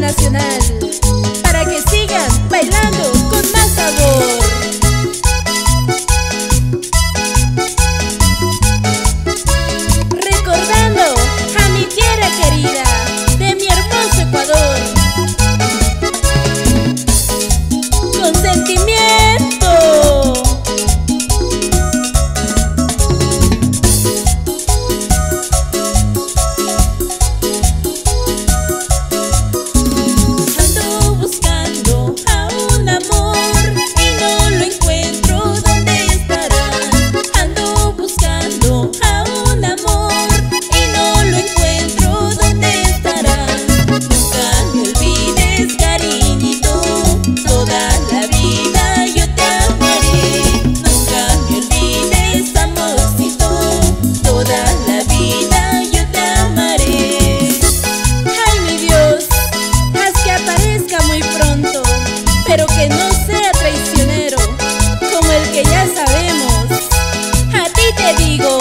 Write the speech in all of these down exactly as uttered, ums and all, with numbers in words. nacional, para que sigan bailando con más sabor. Recordando a mi tierra querida, de mi hermoso Ecuador, con sentimiento. Pero que no sea traicionero, como el que ya sabemos. A ti te digo.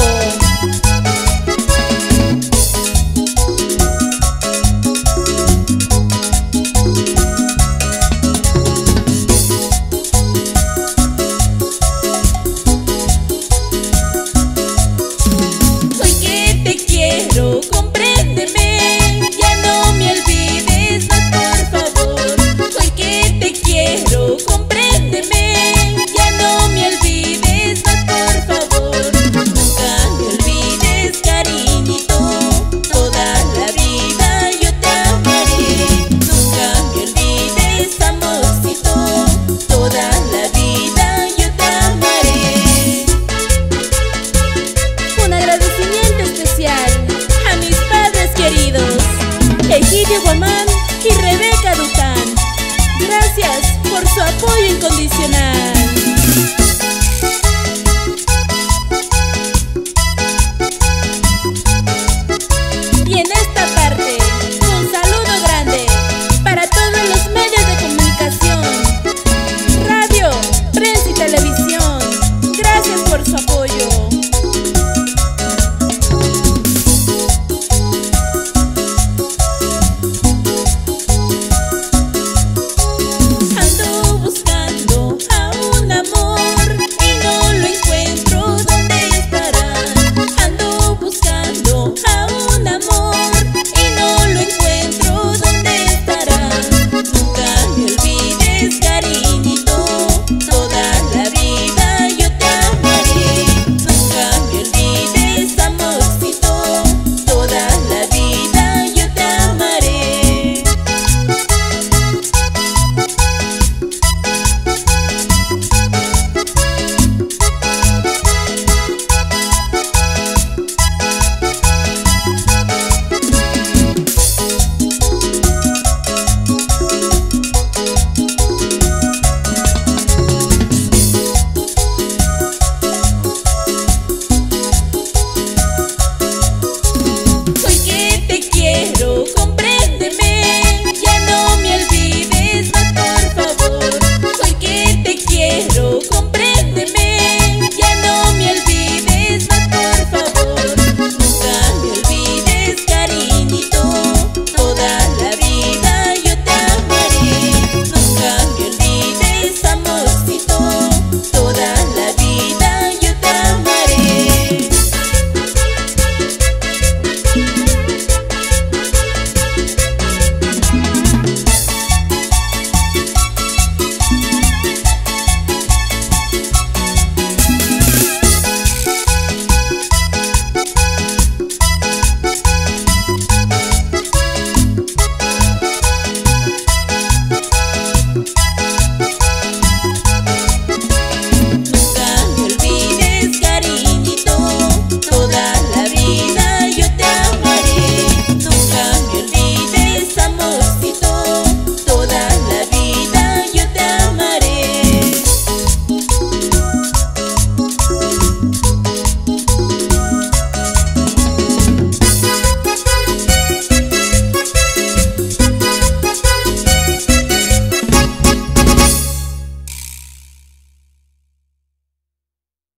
Hoy que te quiero, compréndeme. Ya no me olvides más, por favor. Hoy que te quiero, compréndeme, ya no me olvides más, por favor. Nunca me olvides, cariñito, toda la vida yo te amaré. Nunca me olvides, amorcito, toda la vida yo te amaré. Un agradecimiento especial a mis padres queridos, Egidio Guamán y Rebeca Ducán. Gracias por su apoyo incondicional.